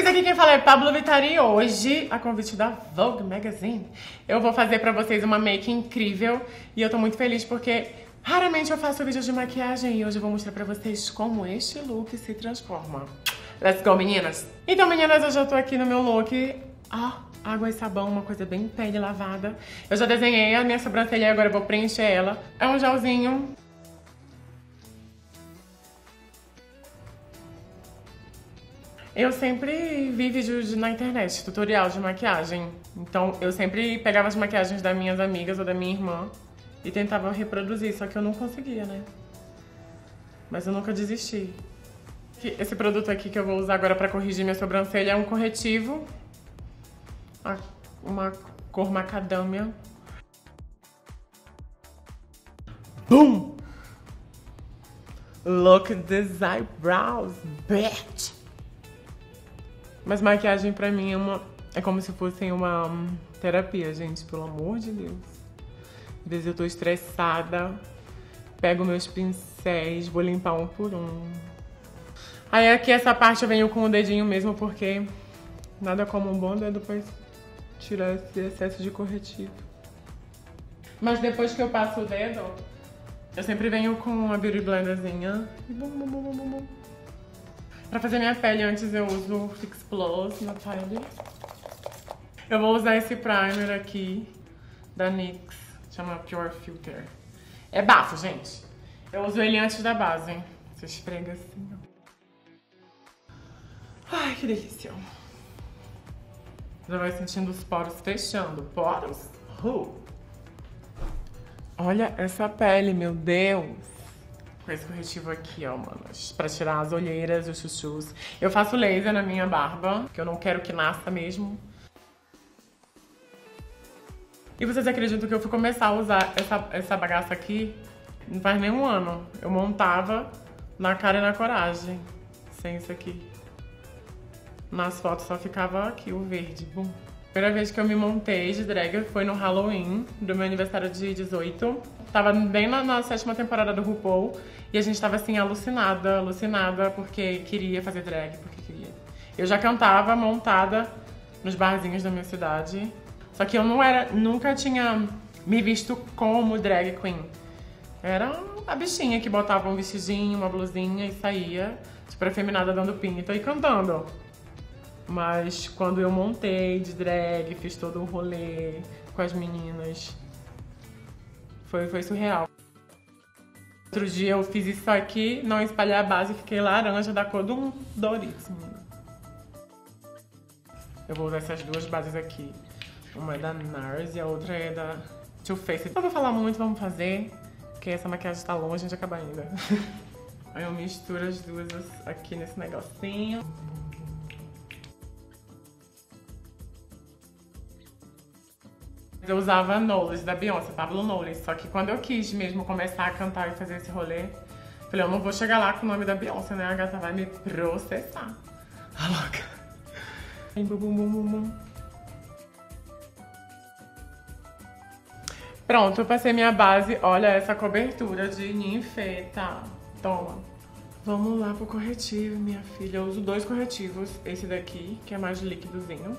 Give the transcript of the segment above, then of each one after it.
amigos, aqui quem fala é Pabllo Vittar e hoje, a convite da Vogue Magazine, eu vou fazer pra vocês uma make incrível e eu tô muito feliz porque raramente eu faço vídeos de maquiagem e hoje eu vou mostrar pra vocês como este look se transforma. Let's go, meninas! Então, meninas, hoje eu tô aqui no meu look, água e sabão, uma coisa bem pele lavada. Eu já desenhei a minha sobrancelha e agora eu vou preencher ela. É um gelzinho. Eu sempre vi vídeos na internet, tutorial de maquiagem. Então eu sempre pegava as maquiagens das minhas amigas ou da minha irmã e tentava reproduzir, só que eu não conseguia, né? Mas eu nunca desisti. Esse produto aqui que eu vou usar agora pra corrigir minha sobrancelha é um corretivo. Uma cor macadâmia. Boom! Look these eyebrows, bitch! Mas maquiagem pra mim é como se fosse uma terapia, gente, pelo amor de Deus. Às vezes eu tô estressada, pego meus pincéis, vou limpar um por um. Aí aqui essa parte eu venho com o dedinho mesmo, porque nada como um bom dedo pra tirar esse excesso de corretivo. Mas depois que eu passo o dedo, eu sempre venho com uma beauty blenderzinha e bum, bum, bum, bum, bum. Pra fazer minha pele, antes eu uso o Fix Plus na pele. Eu vou usar esse primer aqui, da NYX, chama Pure Filter. É bafo, gente. Eu uso ele antes da base, hein? Você esfrega assim, ó. Ai, que delícia. Já vai sentindo os poros fechando. Poros? Olha essa pele, meu Deus. Com esse corretivo aqui, ó, manas, pra tirar as olheiras, os chuchus. Eu faço laser na minha barba, que eu não quero que nasça mesmo. E vocês acreditam que eu fui começar a usar essa bagaça aqui? Não faz nem um ano. Eu montava na cara e na coragem, sem isso aqui. Nas fotos só ficava aqui, o verde, bom. Primeira vez que eu me montei de drag foi no Halloween, do meu aniversário de 18. Tava bem na 7ª temporada do RuPaul e a gente tava assim alucinada, alucinada porque queria fazer drag, porque queria. Eu já cantava montada nos barzinhos da minha cidade, só que eu nunca tinha me visto como drag queen. Era a bichinha que botava um vestidinho, uma blusinha e saía, tipo, afeminada dando pinta e cantando. Mas quando eu montei de drag, fiz todo o rolê com as meninas, foi surreal. Outro dia eu fiz isso aqui, não espalhei a base, fiquei laranja da cor do Doritos, menina. Eu vou usar essas duas bases aqui. Uma é da NARS e a outra é da Too Faced. Não vou falar muito, vamos fazer, porque essa maquiagem tá longe de acabar ainda. Aí eu misturo as duas aqui nesse negocinho. Eu usava Knowles, da Beyoncé, Pabllo Knowles, só que quando eu quis mesmo começar a cantar e fazer esse rolê, falei, eu não vou chegar lá com o nome da Beyoncé, né? A gata vai me processar. A louca. Pronto, eu passei minha base. Olha essa cobertura de ninfeta. Toma. Vamos lá pro corretivo, minha filha. Eu uso dois corretivos. Esse daqui, que é mais líquidozinho.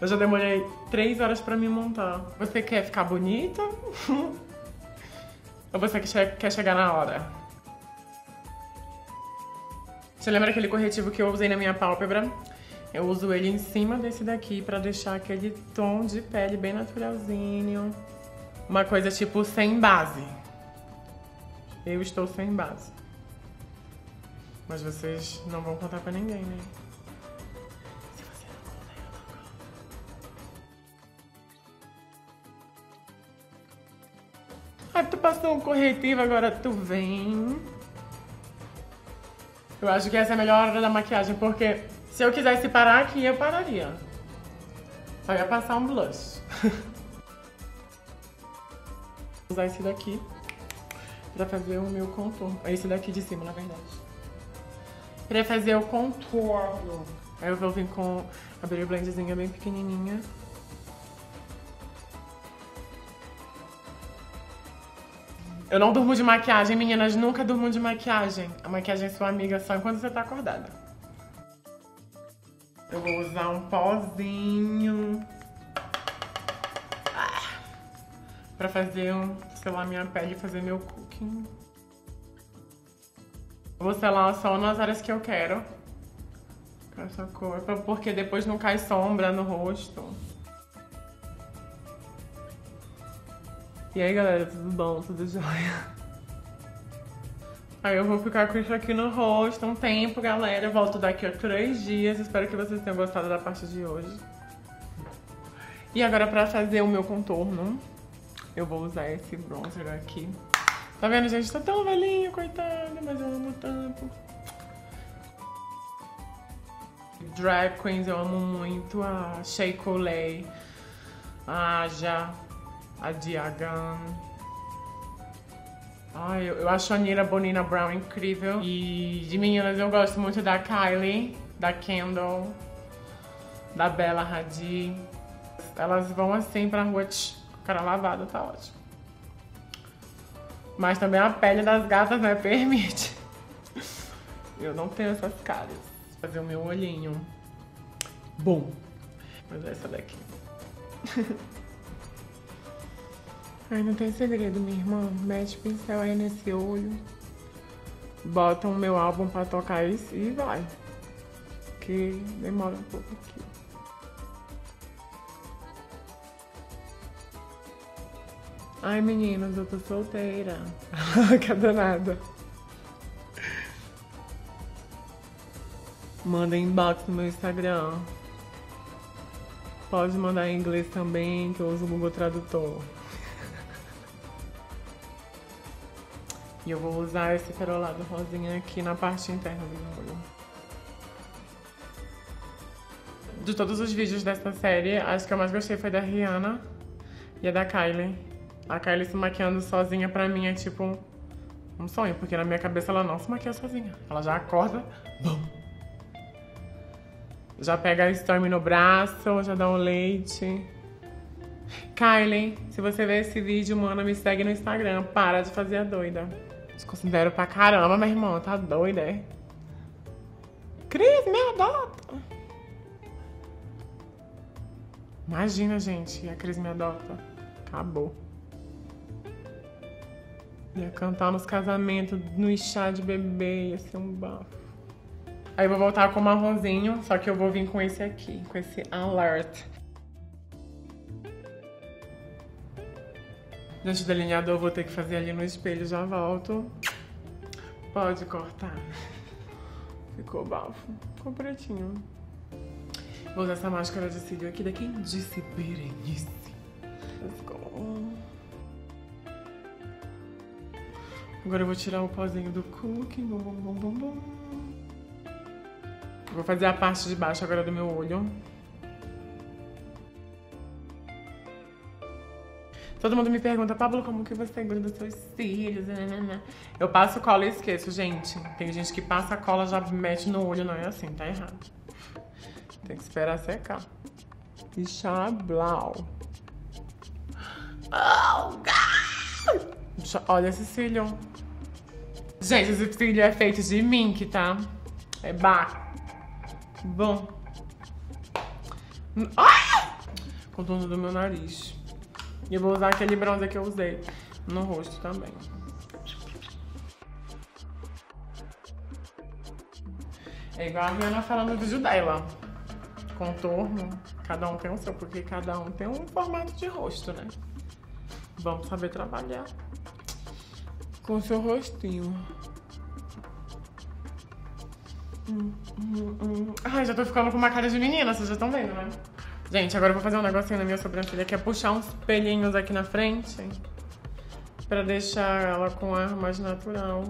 Eu já demorei 3 horas pra me montar. Você quer ficar bonita? Ou você quer chegar na hora? Você lembra aquele corretivo que eu usei na minha pálpebra? Eu uso ele em cima desse daqui pra deixar aquele tom de pele bem naturalzinho. Uma coisa tipo sem base. Eu estou sem base. Mas vocês não vão contar pra ninguém, né? Aí tu passou um corretivo, agora tu vem. Eu acho que essa é a melhor hora da maquiagem, porque se eu quisesse parar aqui, eu pararia. Só ia passar um blush. Vou usar esse daqui pra fazer o meu contorno. Esse daqui de cima, na verdade. Pra fazer o contorno. Aí eu vou vir com a Beauty Blendzinha bem pequenininha. Eu não durmo de maquiagem, meninas, nunca durmo de maquiagem. A maquiagem é sua amiga só enquanto você tá acordada. Eu vou usar um pozinho pra fazer, selar minha pele e fazer meu cooking. Vou selar só nas áreas que eu quero com essa cor, porque depois não cai sombra no rosto. E aí, galera, tudo bom? Tudo jóia? Aí eu vou ficar com isso aqui no rosto um tempo, galera. Eu volto daqui a 3 dias. Espero que vocês tenham gostado da parte de hoje. E agora, pra fazer o meu contorno, eu vou usar esse bronzer aqui. Tá vendo, gente? Tá tão velhinho, coitado, mas eu amo tanto. Drag queens eu amo muito. A Shea Coley, a Aja, a Diana. Ai, eu acho a Nira Bonina Brown incrível. E de meninas eu gosto muito da Kylie, da Kendall, da Bella Hadid. Elas vão assim pra rua, tch, cara lavada, tá ótimo. Mas também a pele das gatas, né, permite. Eu não tenho essas caras. Vou fazer o meu olhinho. Bom, vou usar essa daqui. Ai, não tem segredo, minha irmã. Mete o pincel aí nesse olho. Bota o meu álbum pra tocar isso e vai. Que demora um pouco aqui. Ai, meninos, eu tô solteira. Que danada. Manda inbox no meu Instagram. Pode mandar em inglês também, que eu uso o Google Tradutor. E eu vou usar esse perolado rosinha aqui na parte interna do olho. De todos os vídeos dessa série, acho que eu mais gostei foi da Rihanna e a da Kylie. A Kylie se maquiando sozinha pra mim é tipo um sonho, porque na minha cabeça ela não se maquia sozinha. Ela já acorda, bum! Já pega a Stormi no braço, já dá um leite. Kylie, se você ver esse vídeo, mano, me segue no Instagram. Para de fazer a doida. Desconsidero pra caramba, meu irmão. Tá doida, é? Cris, me adota! Imagina, gente, a Cris me adota. Acabou. Ia cantar nos casamentos, no chá de bebê, ia ser um bafo. Aí eu vou voltar com o marronzinho, só que eu vou vir com esse aqui, com esse alert. Gente, o delineador eu vou ter que fazer ali no espelho, já volto. Pode cortar. Ficou bafo, ficou pretinho. Vou usar essa máscara de cílio aqui, daqui disse Berenice. Let's go. Agora eu vou tirar o pozinho do cooking. Vou fazer a parte de baixo agora do meu olho. Todo mundo me pergunta, Pabllo, como que você gruda seus cílios? Eu passo cola e esqueço, gente. Tem gente que passa cola e já mete no olho, não é assim, tá errado. Tem que esperar secar. E xablau. Oh, God! Olha esse cílio. Gente, esse cílio é feito de mink, tá? É bar. Bom. Ah! Contorno do meu nariz. E eu vou usar aquele bronzer que eu usei no rosto também. É igual a Rihanna falando do vídeo dela. Contorno, cada um tem o seu, porque cada um tem um formato de rosto, né? Vamos saber trabalhar com o seu rostinho. Ai, já tô ficando com uma cara de menina, vocês já estão vendo, né? Gente, agora eu vou fazer um negocinho na minha sobrancelha, que é puxar uns pelinhos aqui na frente pra deixar ela com ar mais natural.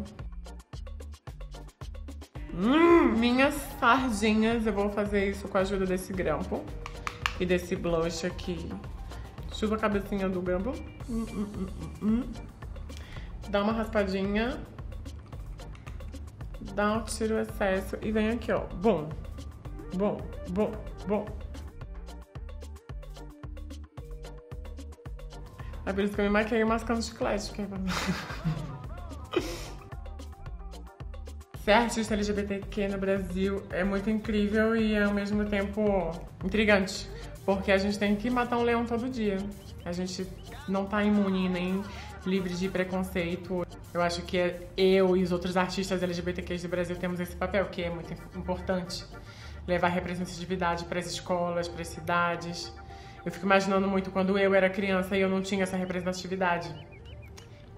Minhas sardinhas, eu vou fazer isso com a ajuda desse grampo e desse blush aqui. Chuva a cabecinha do grampo. Dá uma raspadinha. Dá um tiro excesso e vem aqui, ó. Bom, bom, bom, bom. É por isso que eu me maquei mascando chiclete. Que é ser artista LGBTQ no Brasil é muito incrível e ao mesmo tempo intrigante, porque a gente tem que matar um leão todo dia. A gente não tá imune nem livre de preconceito. Eu acho que eu e os outros artistas LGBTQs do Brasil temos esse papel, que é muito importante. Levar representatividade para as escolas, para as cidades. Eu fico imaginando muito quando eu era criança e eu não tinha essa representatividade.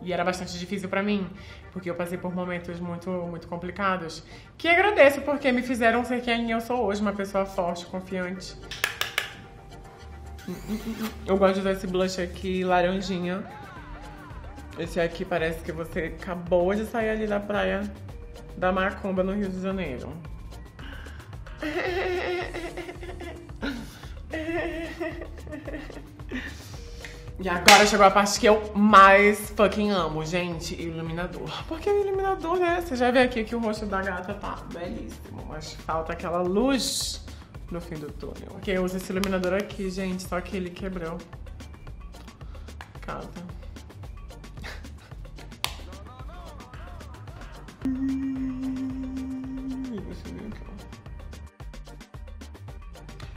E era bastante difícil para mim, porque eu passei por momentos muito complicados. Que agradeço, porque me fizeram ser quem eu sou hoje, uma pessoa forte, confiante. Eu gosto de usar esse blush aqui, laranjinha. Esse aqui parece que você acabou de sair ali da praia da Macumba, no Rio de Janeiro. E agora chegou a parte que eu mais fucking amo, gente, iluminador. Porque o iluminador, né? Você já vê aqui que o rosto da gata tá belíssimo, mas falta aquela luz no fim do túnel. Porque eu uso esse iluminador aqui, gente, só que ele quebrou. Calma.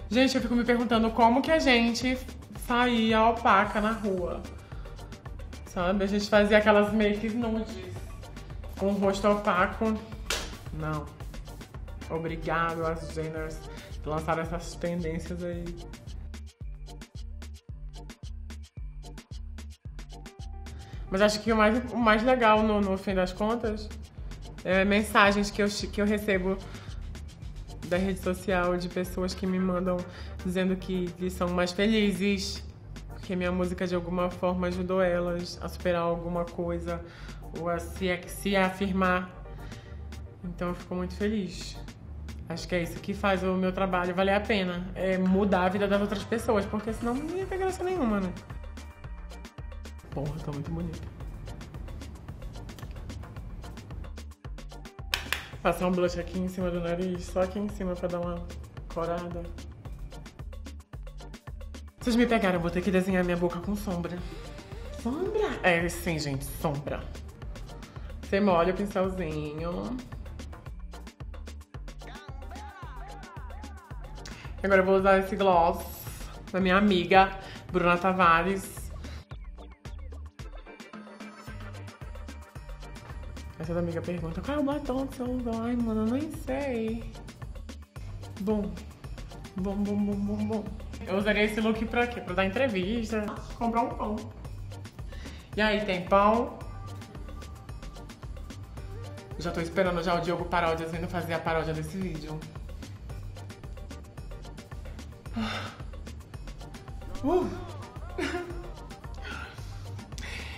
Gente, eu fico me perguntando como que a gente saía opaca na rua, sabe? A gente fazia aquelas makes nudes com o rosto opaco. Não. Obrigado às Jenners por lançar essas tendências aí. Mas acho que o mais legal, no fim das contas, é mensagens que eu recebo da rede social, de pessoas que me mandam dizendo que eles são mais felizes, porque minha música de alguma forma ajudou elas a superar alguma coisa ou a se afirmar. Então eu fico muito feliz. Acho que é isso que faz o meu trabalho valer a pena, é mudar a vida das outras pessoas, porque senão não ia ter graça nenhuma, né? Porra, tô muito bonita. Passar um blush aqui em cima do nariz, só aqui em cima pra dar uma corada. Vocês me pegaram, vou ter que desenhar minha boca com sombra. Sombra? É, sim, gente, sombra. Você molha o pincelzinho. Agora eu vou usar esse gloss da minha amiga, Bruna Tavares. Essa amiga pergunta, qual é o batom que você usou? Ai, mano, eu nem sei. Bom. Eu usaria esse look pra quê? Pra dar entrevista, comprar um pão. E aí, tem pão. Eu já tô esperando já o Diogo Paródias vindo fazer a paródia desse vídeo.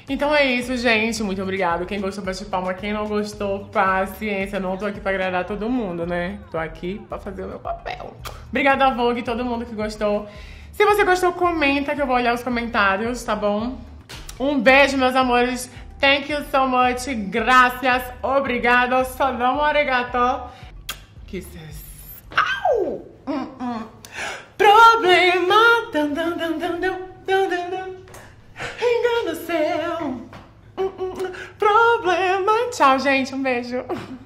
Então é isso, gente. Muito obrigado. Quem gostou, bate palma. Quem não gostou, paciência. Não tô aqui pra agradar todo mundo, né? Tô aqui pra fazer o meu papel. Obrigada, Vogue, todo mundo que gostou. Se você gostou, comenta que eu vou olhar os comentários, tá bom? Um beijo, meus amores. Thank you so much. Gracias. Obrigado. Salam arigato. Kisses. Au! Problema. Dun, dun, dun, dun, dun, dun, dun, dun. Engano seu problema. Tchau, gente. Um beijo.